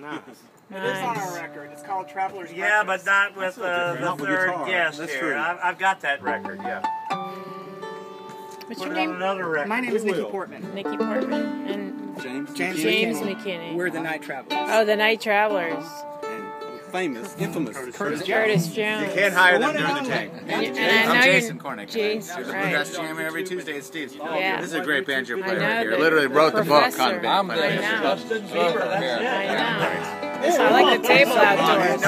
Nice. It is on our record. It's called Travelers Breakfast. Yeah, but not with the third guest here. I've got that record, yeah. What's your name? My name is Niki Portmann. Niki Portmann. And James McKinney. We're the Night Travelers. Oh, the Night Travelers. Famous, infamous Curtis Jones. You can't hire them during the day. I'm Jason Koornick. Jason, right. Jam every Tuesday at Steve's. Yeah. This is a great banjo player right here. Literally wrote the book on banjo. I like the table out there.